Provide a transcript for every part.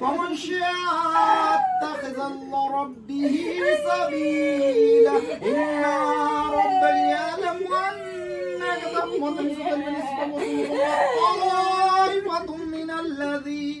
فمن شاء اتخذ إلى ربه سبيلا إن ربي يعلم أنك تقوى تمسكا بالنسبة وطائفة من الذين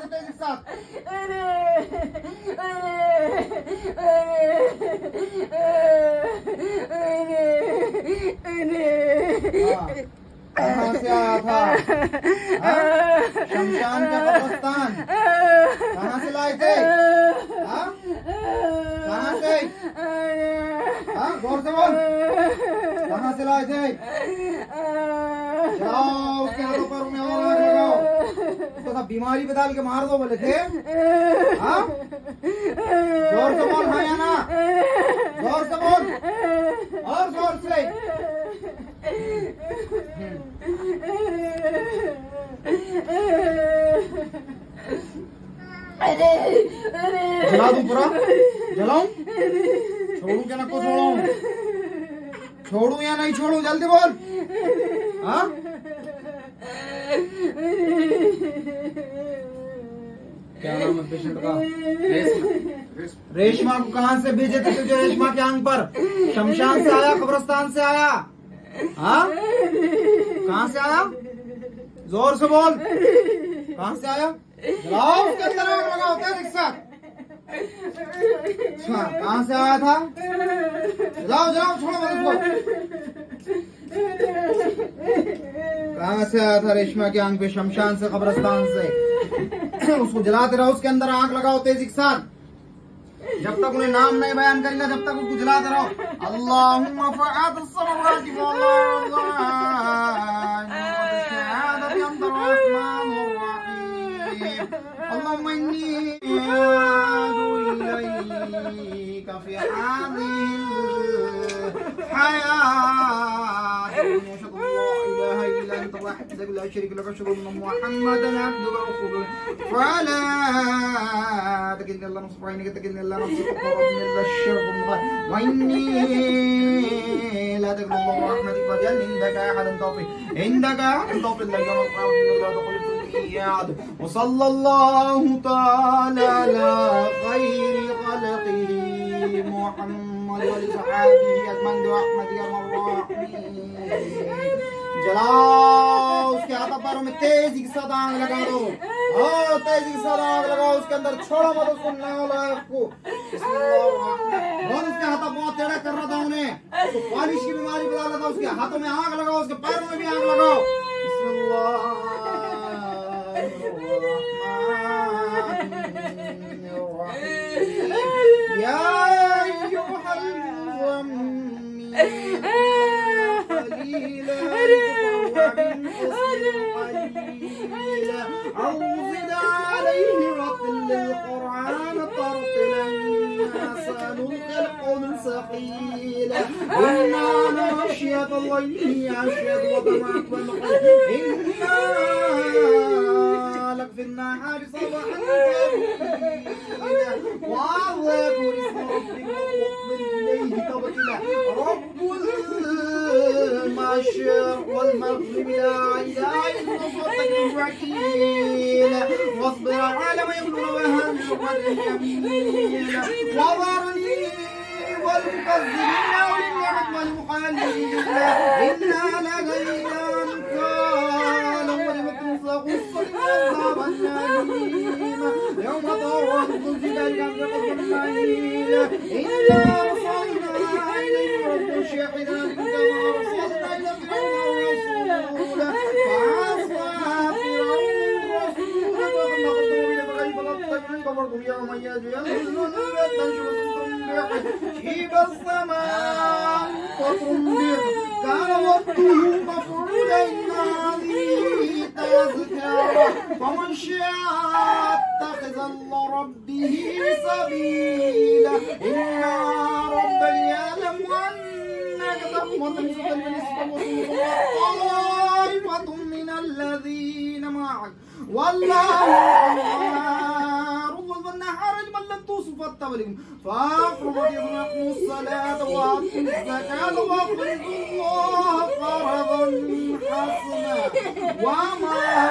से तेजी के साथ कहाँ से आया था? शमशान का कब्रिस्तान कहाँ से लाए थे? कहाँ से? गौर से बोल, कहाँ से लाए थे? जाओ उसके हाथों पर उन्हें और आग लगाओ, उसको सब बीमारी पे डाल के मार दो बोले थे। गौर से बोल, हाँ या ना? गौर से बोल और गौर से। जला दूं पूरा? जलाऊं? छोड़ूं क्या नक्को छोड़ूं? छोड़ूं या नहीं छोड़ूं? जल्दी बोल। हाँ? क्या नाम है पेशेंट का? रेशमा को कहाँ से भेजे थे तुझे? रेशमा के आंग पर? शमशान से आया, कब्रिस्तान से आया? हाँ? कहाँ से आया? जोर से बोल, कहाँ से आया? जलाओ उसके अंदर आग लगाओ तेरे साथ। अच्छा, कहाँ से आया था? जलाओ जलाओ, छोड़ो मत उसको। कहाँ से आया था? रेशमा के आंग पे, शमशान से, कब्रिस्तान से। उसको जलाते रहो, उसके अंदर आग लगाओ तेजी के साथ। जब तक उन्हें नाम नहीं बयान करेगा जब तक उसको जलाते रहो। अल्लाहुम्मा फ़अद الصبرات والشهادة أنت الرحمن الرحيم اللهم إني أدعو إليك في هذه الحياة أشهد أن لا إله إلا أنت وحدك لا شريك لك أشهد أن محمدا عبدك ورسولك فلا تكلني الله نصف عينك تكلني الله نصف قربني الله الشرب المغالي وإني لا تكل الله رحمتك فجل عندك أحد توفي عندك أحد توفي الله يرضى عنك لا تقل فيه عدو وصلى الله تعالى على خير خلقه محمد ولصحابه أجمعين برحمتك يا الراحمين। जलाओ उसके हाथों पैरों में तेजी के साथ आग लगा दो। हाँ, तेजी के साथ आग लगाओ उसके अंदर, छोड़ो मत उसको, ना लगाओ उसको। उसके हाथों बहुत टेढ़ा कर रहा था उन्हें, तो बारिश की बीमारी बता रहा था। उसके हाथों में आग लगाओ, उसके पैरों में भी आग लगाओ। أوزد عليه رتل القرآن ترتلا سنلقي القول ثقيلا إنا ناشية الليل عشية وضمعت والقلب إنا لك في النهار صباحا ثقيلا وأذكر اسم ربك وقبل إليه تبتلا رب فاغفر لا إله إلا أنت الوكيل واصبر على ما يقولون وهل يمين وذرني والمكذبين أولي النعمة والمخالفين إنا لدينا أنكالا ولمتنصق الصدق وأصحاب الجحيم يوم ترى أرض الجبال أشقت السعير إنا أرسلنا إليهم رسلا شاهدا يوم يجعلون تجري السماء فتنبت كان وقته مفعولا إن هذه تذكرة فمن شاء اتخذ إلى ربه سبيلا إن ربك يعلم أنك تقوم وتمسك بالقسط وطائفة من الذين معك والله فاقم وأقم الصلاة وآتوا الزكاة وأقرضوا الله قرضا حسنا وما تقدموا لأنفسكم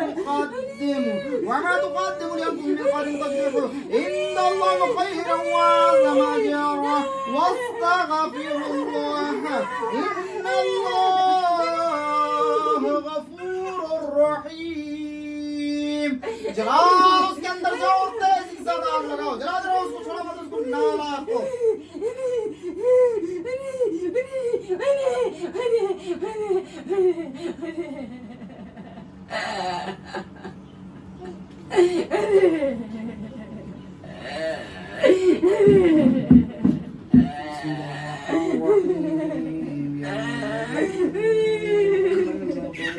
من خير تجدوه إن الله خيرا وأعظم أجرا واستغفروا الله إن الله غفور رحيم جلال उसके अंदर जाओ और तेजी से आग लगाओ जरा उसको छोड़ो मत उसको ना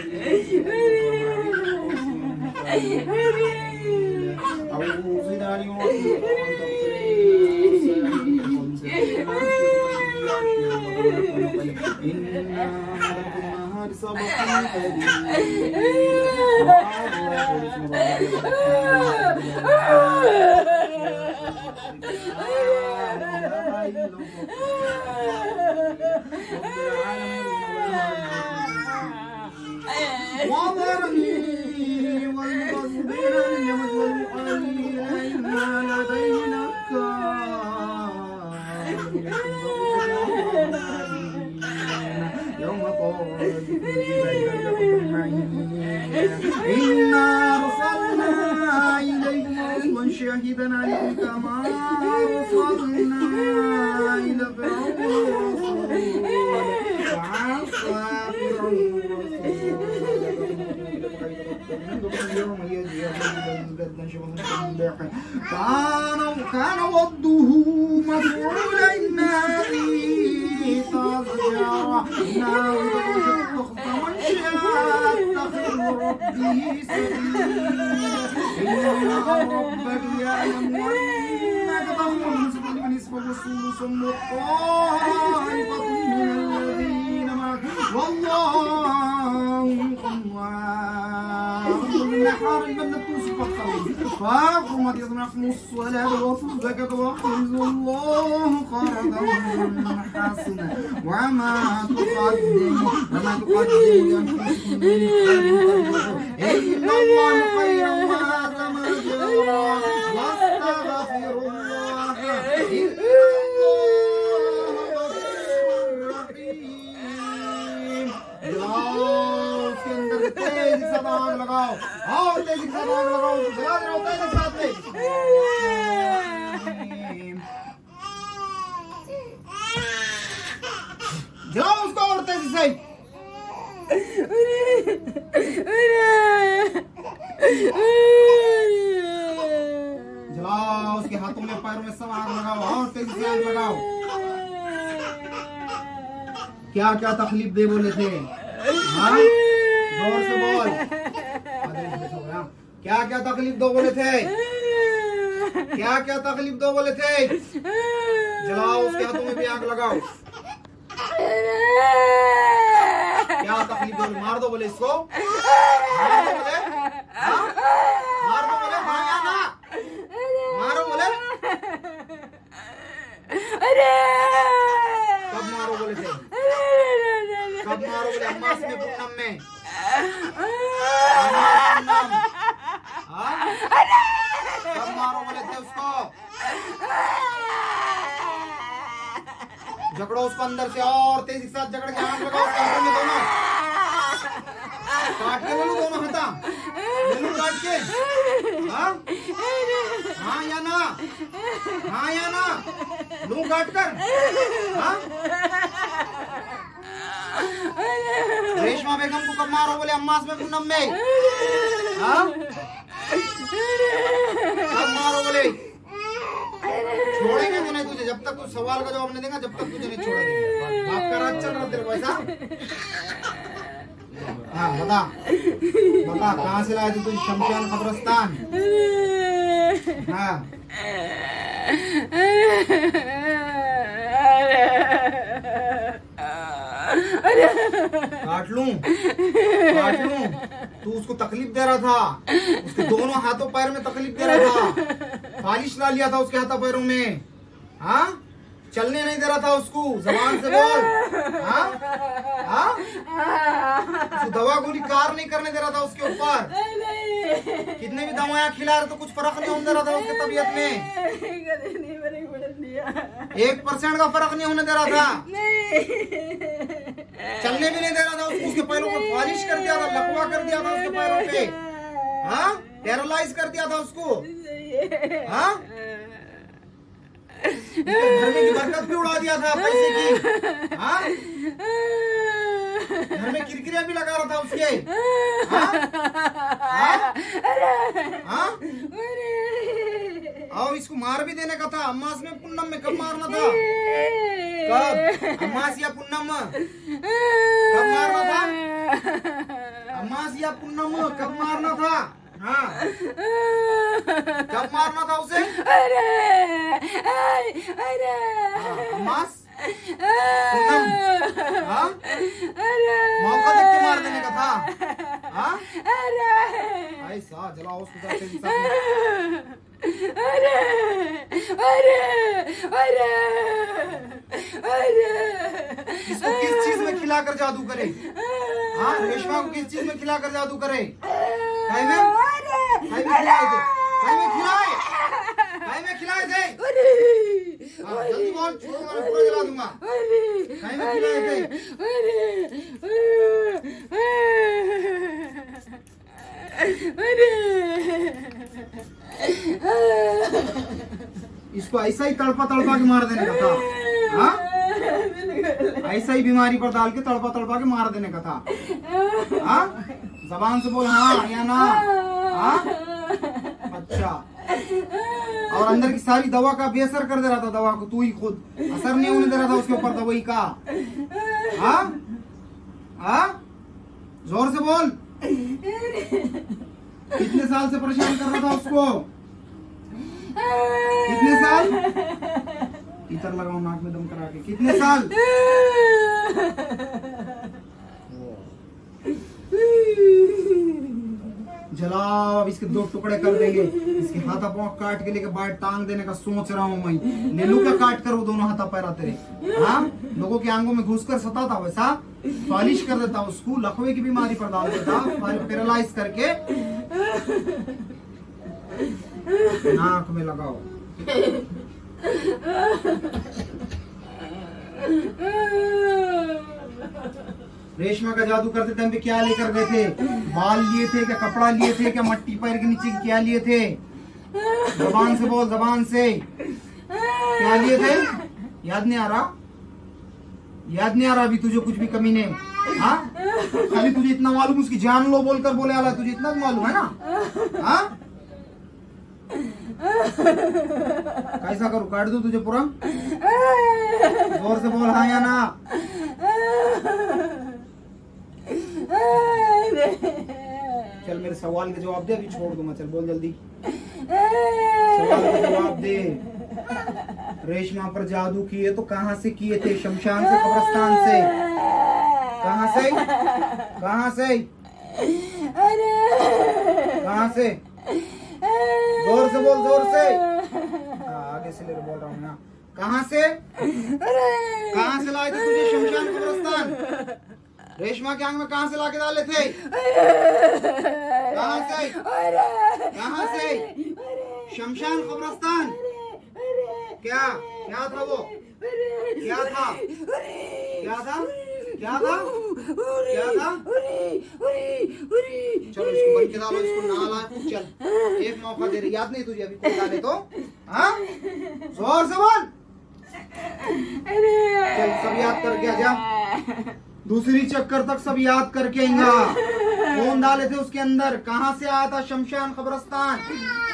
लाओ كان وضه مفعولا إن هذه تذكرة فمن شاء اتخذ ربه سبيلا إن ربك يعلم أنك تقوم بنصف الرسل ثم الطائفة من الذين معك والله معاك فاقم وأقم الصلاة وآتوا الزكاة وأقرضوا الله قرضا حسنا وما تقدموا لأنفسكم من خير إن الله خير وأعظم أجرا واستغفروا الله إن الله غفور رحيم उसके अंदर तेजी से आग लगाओ और तेजी से आग लगाओ जला रहे होते हैं साथ में जलाओ उसको और तेजी से जलाओ उसके हाथों में पैरों में सब आग लगाओ और तेजी से आग लगाओ क्या क्या तकलीफ दे बोले थे हाँ जोर से बोल क्या क्या तकलीफ दो बोले थे जलाओ उसके हाथों में भी आग लगाओ क्या तकलीफ दो मार दो बोले इसको मार दो बोले भाया ना मारो बोले कब मारो बोले थे पास में बुकनम में कब मारो बोले थे उसको, झगड़ो उसको अंदर से और तेजी के साथ झगड़ के हाथ लगाओ काटो में दोनों, काट के बोलो दोनों हटा दोनों काट के, हाँ हाँ या ना, हाँ या ना, लू काट कर, हाँ रेशमा बेगम को कब मारो बोले अम्मास में पूनम में, हाँ कब मारो बोले छोड़ेंगे तो नहीं तुझे, जब तक तू सवाल का जवाब नहीं देगा जब तक तुझे नहीं छोड़ेंगे। बाप का राज चल रहा तेरे पैसा, हाँ बता बता कहाँ से लाए थे तुझे शमशान कब्रिस्तान, हाँ काट लूं। तू उसको तकलीफ दे रहा था, उसके दोनों हाथों पैर में तकलीफ दे रहा था, फालिश ला लिया था उसके हाथों पैरों में, हाँ चलने नहीं दे रहा था उसको, जबान से बोल, हाँ हाँ उसको दवा गोली कार नहीं करने दे रहा था उसके ऊपर, कितने भी दवाएं खिला रहे तो कुछ फर्क नहीं होने दे रहा था उसकी तबीयत में, 1% का फर्क नहीं होने दे रहा था, चलने भी नहीं दे रहा था उसको, उसके पैरों पर पॉलिश कर दिया था, लकवा कर दिया था उसके पैरों पे, हाँ पैरालाइज कर दिया था उसको, हाँ घर में की बरकत भी उड़ा दिया था पैसे की, हाँ घर में किरकिरिया भी लगा रहा था उसके, हाँ हाँ और इसको मार भी देने का था अम्मास में पूनम में, कब मारना था, कब अम्मास या पूनम कब मारना था, अम्मास या पूनम कब मारना था, हाँ कब मारना था उसे, अरे अरे अम्मास पूनम, हाँ मौका देख के मार देने का था, हाँ भाई साहब जलाओ उसको, अरे अरे अरे अरे इसको किस चीज में खिलाकर जादू करे, हाँ रेशमा को किस चीज में खिलाकर जादू करे, खाई में खिलाए थे जल्दी बोल छोड़ मैं पूरा जला दूंगा, खाई में खिलाए थे इसको, ऐसा ही तड़पा के मार देने का था, हाँ ऐसा ही बीमारी पर डाल के तड़पा के मार देने का था, हाँ जबान से बोल, हाँ या ना, हाँ अच्छा, और अंदर की सारी दवा का बेअसर कर दे रहा था, दवा को तू ही खुद असर नहीं होने दे रहा था उसके ऊपर दवाई का, हाँ हाँ जोर से बोल, कितने साल से परेशान कर रहा था उसको, कितने साल, इतर लगाओ नाक में दम करा के, कितने साल, जलाओ अब इसके 2 टुकड़े कर देंगे, इसके हाथा पांव काट के लेके बाहर टांग देने का सोच रहा हूँ मैं, ले लू क्या काट कर वो दोनों हाथा पैरा तेरे, हाँ लोगों की आंगों में घुसकर सताता, वैसा पॉलिश कर देता उसको, लकवे की बीमारी पर डाल देता, पैरालाइज करके नाक में लगाओ, रेशमा का जादू करते थे हम पे, क्या लेकर गए थे, बाल लिए थे क्या, कपड़ा लिए थे क्या, मट्टी पैर के नीचे क्या लिए थे, जबान से बोल, जबान से क्या लिए थे, याद नहीं आ रहा अभी तुझे कुछ भी कमी नहीं, हाँ खाली तुझे इतना मालूम उसकी जान लो बोलकर बोले आला, तुझे इतना मालूम है ना, हाँ कैसा करूँ, काट दो तुझे पूरा, जोर से बोल, हाँ या ना, चल मेरे सवाल के जवाब दे, अभी छोड़ दूंगा, चल बोल जल्दी सवाल के जवाब दे, रेशमा पर जादू किए तो कहाँ से किए थे, शमशान से, कब्रिस्तान से, कहाँ से, जोर से बोल, जोर से, आगे से ले बोल रहा हूँ ना, कहाँ से लाए थे तुझे शमशान कब्रिस्तान, रेशमा के आंग में कहाँ से लाके डाले थे? कहाँ से? कहाँ से? शमशान कब्रिस्तान? क्या? क्या था वो? क्या था? क्या था? क्या था? क्या था? चलो इसको बंद कर दो, इसको ना ला, चल एक मौका दे रही, याद नहीं तुझे अभी कोई डाले तो? हाँ? जोर से बोल। चल सब याद करके आजा, दूसरी चक्कर तक सब याद करके आएंगा। कौन डाले थे उसके अंदर, कहाँ से आया था शमशान कब्रिस्तान,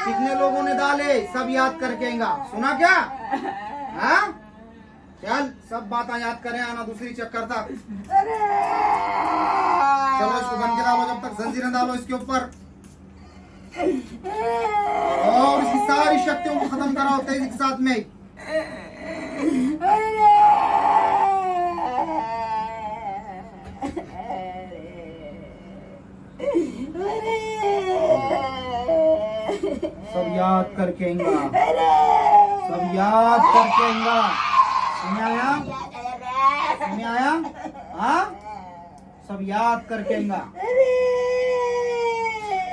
कितने लोगों ने डाले, सब याद करके आएंगा। सुना क्या? हाँ चल सब बातें याद करें आना दूसरी चक्कर तक। चलो इसको बंद के डालो, जब तक जंजीरें डालो इसके ऊपर और इसकी सारी शक्तियों को खत्म कराओ तेजी के साथ में। सब याद करके आएंगा, सब याद करके आएंगा। सुने आया? सुने आया? हाँ सब याद करके आएंगा।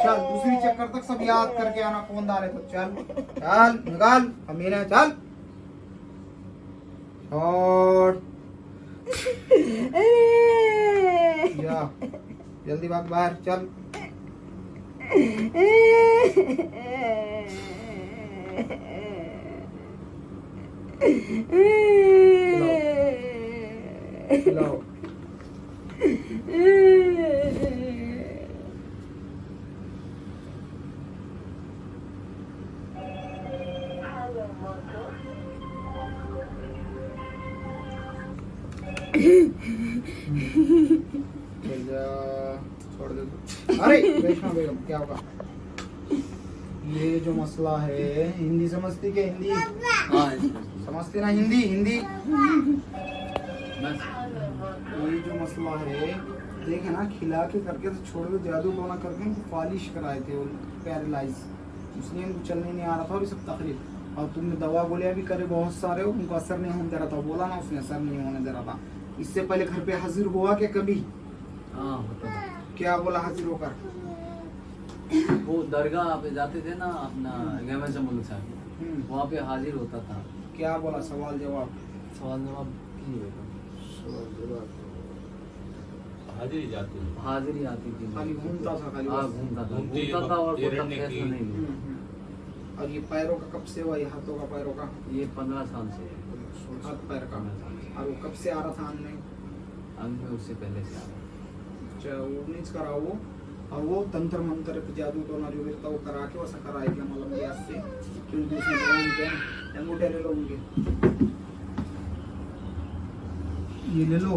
चल दूसरी चक्कर तक सब याद करके आना कौन डाले तो। चल चल निकाल अमीना, चल और जा जल्दी भाग बाहर। चल लो छोड़ दे तो। अरे रेशमा बेगम क्या होगा ये जो मसला है, हिंदी समझती के? हिंदी समझती ना? हिंदी हिंदी ये जो मसला है देखे ना, खिला के करके तो छोड़ दो, जादू टोना करके पॉलिश कराए थे पैरालाइज, इसलिए उनको चलने नहीं आ रहा था और ये सब तकलीफ। और तुमने दवा गोलियां भी करे बहुत सारे, उनको असर नहीं होने दे रहा था, बोला ना उसने असर नहीं होने दे रहा था। इससे पहले घर पे हाजिर हुआ क्या कभी? हाँ क्या बोला हाजिर होकर? वो दरगाह पे जाते थे ना अपना गैमजा मुल्क साहब, वहाँ पे हाजिर होता था। क्या बोला? सवाल जवाब, सवाल जवाब हाजिरी जाती, हाजिरी आती थी, घूमता था और ये पैरों का कब से हुआ? ये हाथों का पैरों का ये 15 साल से है, हाथ पैर का। और वो कब से आ रहा था अंग में? उससे पहले से आ रहा वो नीच करा वो, और वो तंत्र मंत्र जादू टोना जो गिरता वो करा के वैसा कराया गया मतलब याद से, क्योंकि दूसरे लोग अंगूठे ले लो उनके, ये ले लो।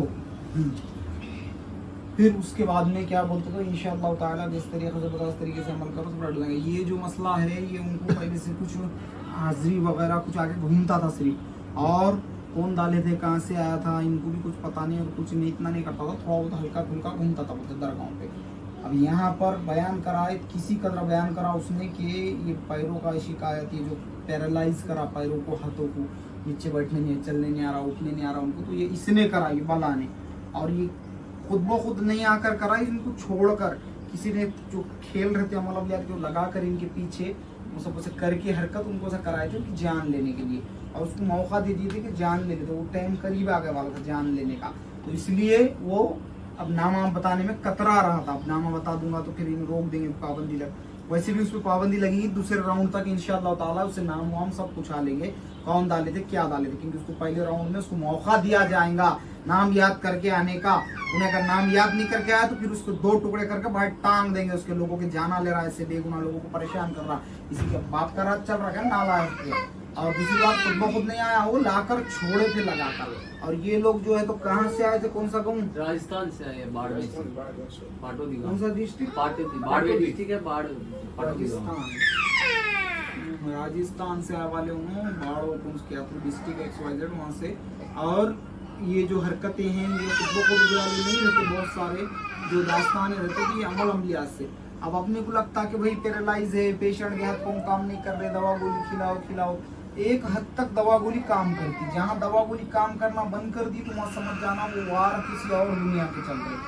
फिर उसके बाद में क्या बोलते थे? इंशाअल्लाह ताला जिस तरीके से बताओ उस तरीके से अमल करो तो बढ़ जाएंगे। ये जो मसला है ये उनको पहले से कुछ हाजिरी वगैरह कुछ आगे घूमता था सिर्फ, और कौन डाले थे कहाँ से आया था इनको भी कुछ पता नहीं और कुछ नहीं, इतना नहीं करता था, थोड़ा बहुत हल्का फुल्का घूमता था दरगाहों पे। अब यहाँ पर बयान कराए किसी कदर बयान करा उसने कि ये पैरों का शिकायत, ये जो पैरालाइज करा पैरों को हाथों को, नीचे बैठने नहीं, चलने नहीं आ रहा, उठने नहीं आ रहा उनको, तो ये इसने करा ये बला ने, और ये खुद ब खुद नहीं आकर करा, इनको छोड़कर किसी ने जो खेल रहे थे अमल जो लगा कर इनके पीछे वो सब उसे करके हरकत उनको ऐसा कराए थे कि जान लेने के लिए, और उसको मौका दे दिए थे कि जान ले लेते, वो टाइम करीब आ गया वाला था जान लेने का, तो इसलिए वो अब नामा बताने में कतरा रहा था। अब नामा बता दूंगा तो फिर इन रोक देंगे, पाबंदी लग वैसे भी उस पर पाबंदी लगेगी दूसरे राउंड तक इंशाअल्लाह ताला, उससे नाम वाम सब कुछ आ लेंगे कौन डाले थे क्या डाले थे, क्योंकि उसको पहले राउंड में उसको मौका दिया जाएगा नाम याद करके आने का। उन्हें अगर नाम याद नहीं करके आया तो फिर उसको 2 टुकड़े करके बाहर टांग देंगे, उसके लोगों के जाना ले रहा है, इससे बेगुनाह लोगों को परेशान कर रहा, इसी के बाप का राज चल रहा है नाला है। और दूसरी बात खुद ब खुद नहीं आया वो, लाकर छोड़े थे लगाकर। और ये लोग जो है तो कहाँ से आए थे? कौन सा गाँव? राजस्थान से आए, बाड़मेर से, पाटोदी। कौन सा डिस्ट्रिक्ट? बाड़मेर डिस्ट्रिक्ट है, पाटोदी राजस्थान से आए वाले उन्होंने बाड़ो डिस्ट्रिक्ट XYZ वहाँ से। और ये जो हरकतें हैं ये खुद को नहीं रहते, बहुत सारे जो दास्तान रहते हैं ये अमल अमलियात से। अब अपने को लगता कि भाई पैरालाइज है पेशेंट के हाथ पाँव काम नहीं कर रहे, दवा गोली खिलाओ खिलाओ, एक हद तक दवा गोली काम करती, जहाँ दवा गोली काम करना बंद कर दी तो वहाँ समझ जाना वो वार किसी और दुनिया के चल रहे।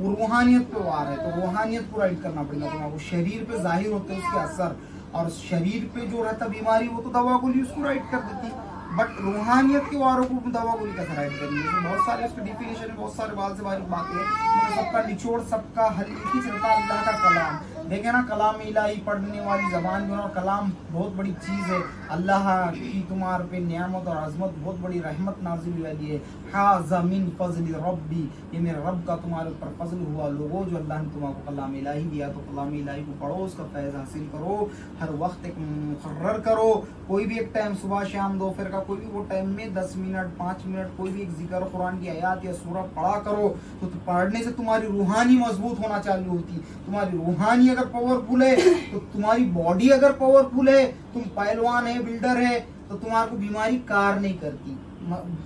वो रूहानियत पे वार है, तो रूहानियत को राइट करना पड़ेगा तुम्हें। वो शरीर पे जाहिर होते हैं उसके असर, और शरीर पे जो रहता बीमारी वो तो दवा गोली उसको राइट कर देती, बट रूहानियत के वारों को दवा गोली कैसे राइट करनी है। बहुत सारे उसके डिफिनेशन, बहुत सारे बाल से बारीक बातें हैं, सबका निचोड़, सबका हल एक ही चलता, अल्लाह का कलाम। देखे ना, कलाम इलाही पढ़ने वाली जबान में, और कलाम बहुत बड़ी चीज़ है। अल्लाह की तुम्हार पे नियामत और आजमत, बहुत बड़ी रहमत नाजिल वाली है। हाज़ा मिन फज़्ल रब्बी, ये मेरे रब का तुम्हारे ऊपर फजल हुआ। लोगों, जो अल्लाह ने तुम्हारा कलाम इलाही दिया, तो कलाम इलाही को पढ़ो, उसका फैज़ हासिल करो। हर वक्त एक मुकर्रर करो, कोई भी एक टाइम, सुबह शाम दोपहर का कोई भी वो टाइम में 10 मिनट 5 मिनट कोई भी एक जिक्र कुरान की आयत या सूरा पढ़ा करो। तो पढ़ने से तुम्हारी रूहानी मजबूत होना चालू होती, तुम्हारी रूहानी अगर पावरफुल है तो तुम्हारी बॉडी अगर पावरफुल है, तुम पहलवान है, बिल्डर है, तो तुम्हारे को बीमारी कार नहीं करती,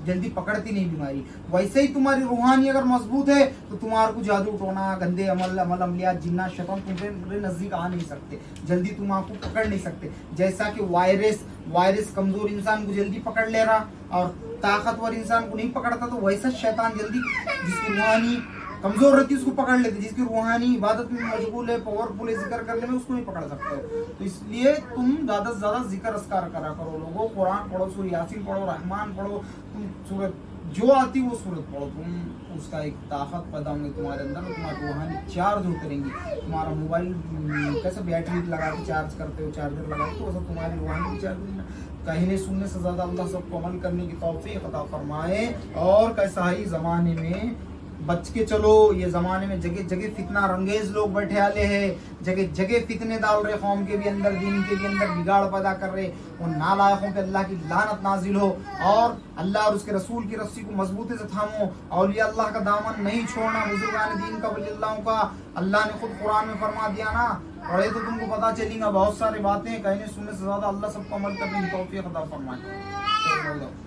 जल्दी पकड़ती नहीं बीमारी। वैसे ही तुम्हारी रूहानी अगर मजबूत है तो तुम्हारे को जादू टोना, गंदे अमल अमलियात, जिन्ना शैतान तुम्हारे नजदीक आ नहीं सकते, जल्दी तुम्हारे को पकड़ नहीं सकते। जैसा कि वायरस कमजोर इंसान को जल्दी पकड़ ले रहा और ताकतवर इंसान को नहीं पकड़ता, तो वैसा शैतान जल्दी जिसकी रूहानी कमजोर रहती है उसको पकड़ लेते। जिसकी रूहानी इबादत में मशगूल है, पावरफुल है, जिक्र करने में, उसको नहीं पकड़ सकते हो। तो इसलिए तुम ज्यादा से ज्यादा जिक्र अस्कार करा करो लोगों, कुरान पढ़ो, सूरह यासीन पढ़ो, रहमान पढ़ो, तुम सूरत जो आती वो सूरत पढ़ो। तुम उसका एक ताकत पैदा होंगे तुम्हारे अंदर, तुम्हारी रूहानी चार्ज होते रहेंगी। तुम्हारा मोबाइल कैसे बैटरी लगा के चार्ज करते हो, चार्जर लगा के, तो सब तुम्हारी रूहानी चार्ज। कहने सुनने से ज्यादा अल्लाह सबको अमल करने की तौफीक अता फरमाए। और कैसा ही ज़माने में बच के चलो, ये ज़माने में जगह जगह फितना रंगेज लोग बैठे आले हैं, जगह जगह फितने डाल रहे, कौम के भी अंदर, दीन के भी अंदर बिगाड़ पैदा कर रहे। उन नालायकों पे अल्लाह की लानत नाजिल हो, और अल्लाह और उसके रसूल की रस्सी को मजबूती से थामो। औलिया अल्लाह का दामन नहीं छोड़ना, बुजुर्गान दीन का, वली अल्लाहों का। अल्लाह ने खुद कुरान में फरमा दिया ना, पढ़े तो तुमको पता चलेगा बहुत सारी बातें। कहने सुनने से ज़्यादा अल्लाह सबको अमल करने की तौफीक अता फरमाए।